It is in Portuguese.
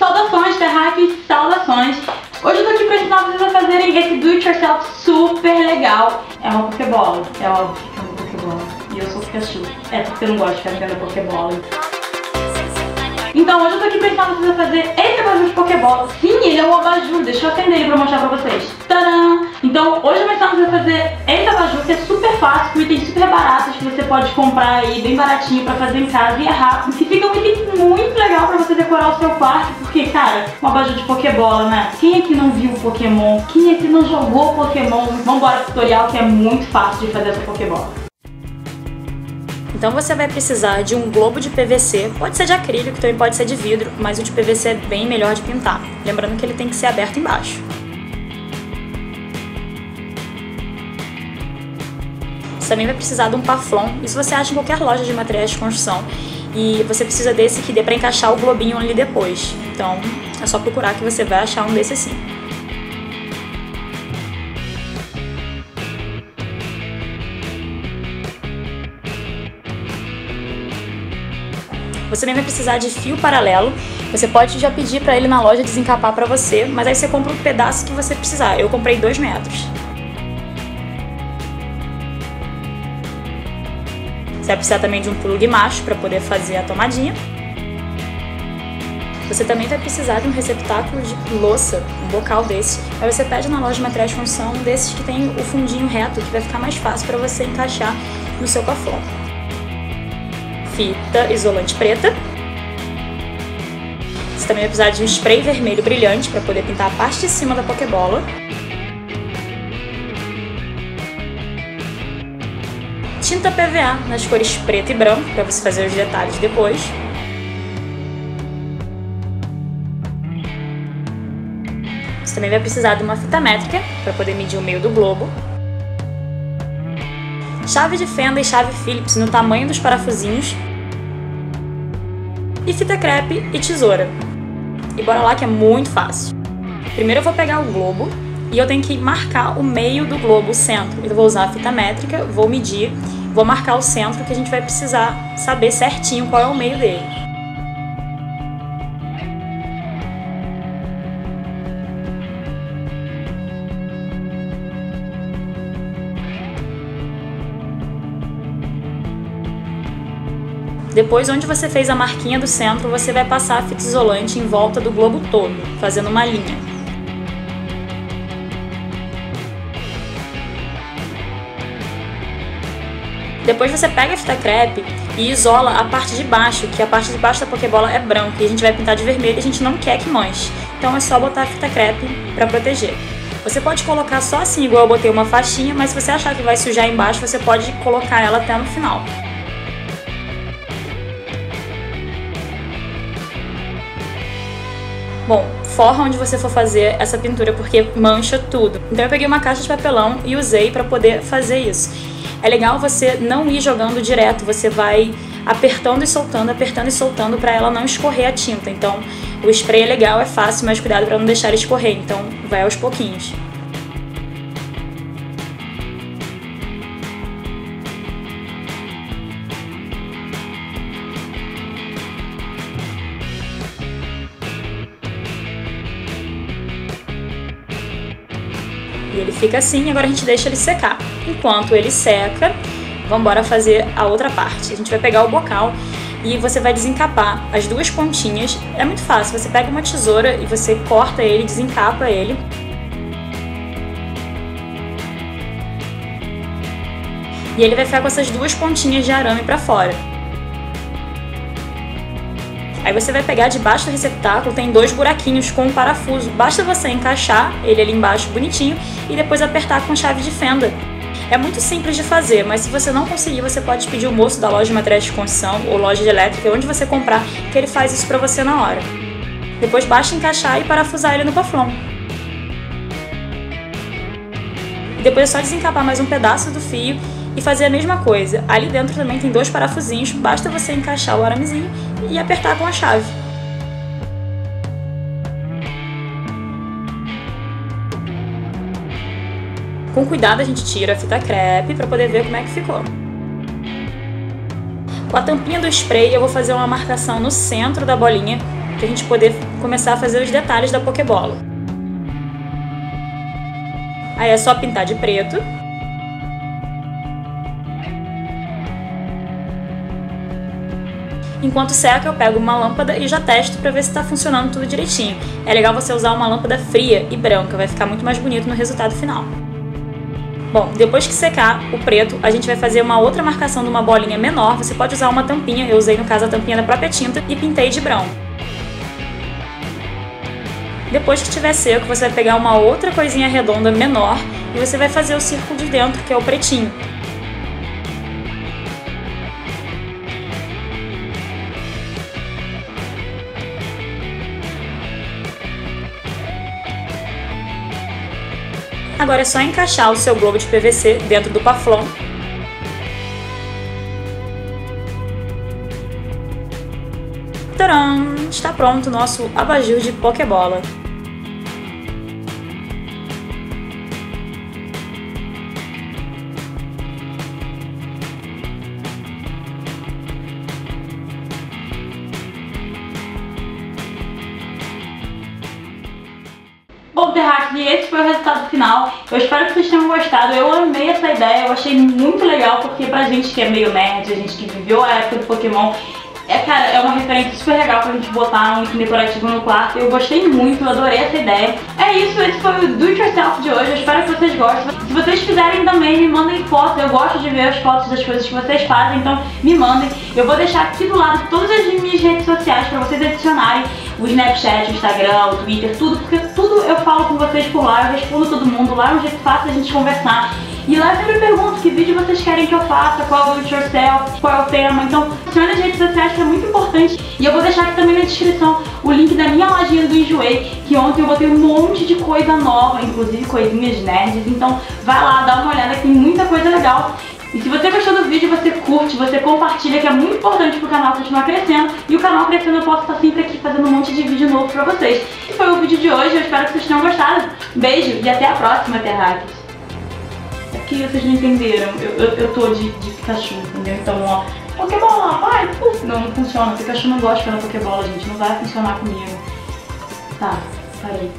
Saudações, terráqueos, saudações! Hoje eu tô aqui pra ensinar vocês a fazerem esse do-it-yourself super legal. É uma Pokebola, é óbvio que é uma Pokebola. E eu sou Pikachu. É porque eu não gosto de ficar vendo a Pokebola. Então hoje eu tô aqui pra ensinar vocês a fazer esse abajur de Pokebola. Sim, ele é um abajur, deixa eu acender ele pra mostrar pra vocês. Tadã! Então hoje eu vou ensinar vocês a fazer esse abajur, que é super fácil, com itens super baratos que você pode comprar aí, bem baratinho pra fazer em casa e é rápido. E fica um item muito legal pra você decorar o seu quarto, porque, cara, um abajur de Pokébola, né? Quem é que não viu Pokémon? Quem é que não jogou Pokémon? Vambora pro tutorial que é muito fácil de fazer essa Pokébola. Então você vai precisar de um globo de PVC, pode ser de acrílico, também pode ser de vidro, mas o de PVC é bem melhor de pintar. Lembrando que ele tem que ser aberto embaixo. Você também vai precisar de um paflon, isso você acha em qualquer loja de materiais de construção. E você precisa desse que dê pra encaixar o globinho ali depois. Então é só procurar que você vai achar um desse assim. Você também vai precisar de fio paralelo, você pode já pedir para ele na loja desencapar para você, mas aí você compra o pedaço que você precisar. Eu comprei 2 metros. Você vai precisar também de um plug macho para poder fazer a tomadinha. Você também vai precisar de um receptáculo de louça, um bocal desse. Aí você pede na loja de materiais de construção um desses que tem o fundinho reto, que vai ficar mais fácil para você encaixar no seu caflão. Fita isolante preta. Você também vai precisar de um spray vermelho brilhante para poder pintar a parte de cima da Pokébola. Tinta PVA nas cores preto e branco para você fazer os detalhes depois. Você também vai precisar de uma fita métrica para poder medir o meio do globo. Chave de fenda e chave Phillips no tamanho dos parafusinhos. E fita crepe e tesoura. E bora lá que é muito fácil. Primeiro eu vou pegar o globo e eu tenho que marcar o meio do globo, o centro. Eu vou usar a fita métrica, vou medir, vou marcar o centro que a gente vai precisar saber certinho qual é o meio dele. Depois, onde você fez a marquinha do centro, você vai passar a fita isolante em volta do globo todo, fazendo uma linha. Depois você pega a fita crepe e isola a parte de baixo, que a parte de baixo da Pokébola é branca e a gente vai pintar de vermelho e a gente não quer que manche. Então é só botar a fita crepe para proteger. Você pode colocar só assim, igual eu botei uma faixinha, mas se você achar que vai sujar embaixo, você pode colocar ela até no final. Bom, forra onde você for fazer essa pintura porque mancha tudo. Então eu peguei uma caixa de papelão e usei para poder fazer isso. É legal você não ir jogando direto, você vai apertando e soltando para ela não escorrer a tinta. Então o spray é legal, é fácil, mas cuidado para não deixar ele escorrer, então vai aos pouquinhos. E ele fica assim, agora a gente deixa ele secar. Enquanto ele seca, vamos embora fazer a outra parte. A gente vai pegar o bocal e você vai desencapar as duas pontinhas. É muito fácil, você pega uma tesoura e você corta ele, desencapa ele. E ele vai ficar com essas duas pontinhas de arame pra fora. Aí você vai pegar debaixo do receptáculo, tem 2 buraquinhos com um parafuso. Basta você encaixar ele ali embaixo bonitinho e depois apertar com chave de fenda. É muito simples de fazer, mas se você não conseguir, você pode pedir o moço da loja de materiais de construção ou loja de elétrica, onde você comprar, que ele faz isso pra você na hora. Depois basta encaixar e parafusar ele no paflon. Depois é só desencapar mais um pedaço do fio e fazer a mesma coisa. Ali dentro também tem 2 parafusinhos, basta você encaixar o aramezinho e apertar com a chave. Com cuidado a gente tira a fita crepe para poder ver como é que ficou. Com a tampinha do spray eu vou fazer uma marcação no centro da bolinha para a gente poder começar a fazer os detalhes da Pokebola. Aí é só pintar de preto. Enquanto seca, eu pego uma lâmpada e já testo para ver se está funcionando tudo direitinho. É legal você usar uma lâmpada fria e branca, vai ficar muito mais bonito no resultado final. Bom, depois que secar o preto, a gente vai fazer uma outra marcação de uma bolinha menor. Você pode usar uma tampinha, eu usei no caso a tampinha da própria tinta e pintei de branco. Depois que estiver seco, você vai pegar uma outra coisinha redonda menor e você vai fazer o círculo de dentro, que é o pretinho. Agora é só encaixar o seu globo de PVC dentro do paflon. Tcharam! Está pronto o nosso abajur de Pokebola. Bom, terráqueo, esse foi o resultado final. Eu espero que vocês tenham gostado. Eu amei essa ideia, eu achei muito legal, porque pra gente que é meio nerd, a gente que viveu a época do Pokémon, cara, é uma referência super legal pra gente botar um item decorativo no quarto. Eu gostei muito, adorei essa ideia. É isso, esse foi o Do It Yourself de hoje. Eu espero que vocês gostem. Se vocês quiserem também, me mandem fotos. Eu gosto de ver as fotos das coisas que vocês fazem, então me mandem. Eu vou deixar aqui do lado todas as minhas redes sociais pra vocês adicionarem. O Snapchat, o Instagram, o Twitter, tudo, porque tudo eu falo com vocês por lá, eu respondo todo mundo, lá é um jeito fácil de a gente conversar. E lá eu sempre pergunto que vídeo vocês querem que eu faça, qual é o do it yourself, qual é o tema. Então, adicione as redes sociais, que é muito importante. E eu vou deixar aqui também na descrição o link da minha lojinha do Enjoei, que ontem eu botei um monte de coisa nova, inclusive coisinhas nerds. Então, vai lá, dá uma olhada, tem muita coisa legal. E se você gostou do vídeo, você curte, você compartilha, que é muito importante pro canal continuar crescendo. E o canal crescendo, eu posso estar sempre aqui fazendo um monte de vídeo novo pra vocês. Esse foi o vídeo de hoje, eu espero que vocês tenham gostado. Beijo e até a próxima, terráqueos. Aqui vocês não entenderam, eu tô de Pikachu, entendeu? Então, ó, Pokébola, vai! Não funciona, Pikachu não gosta de Pokébola, gente, não vai funcionar comigo. Tá, parei.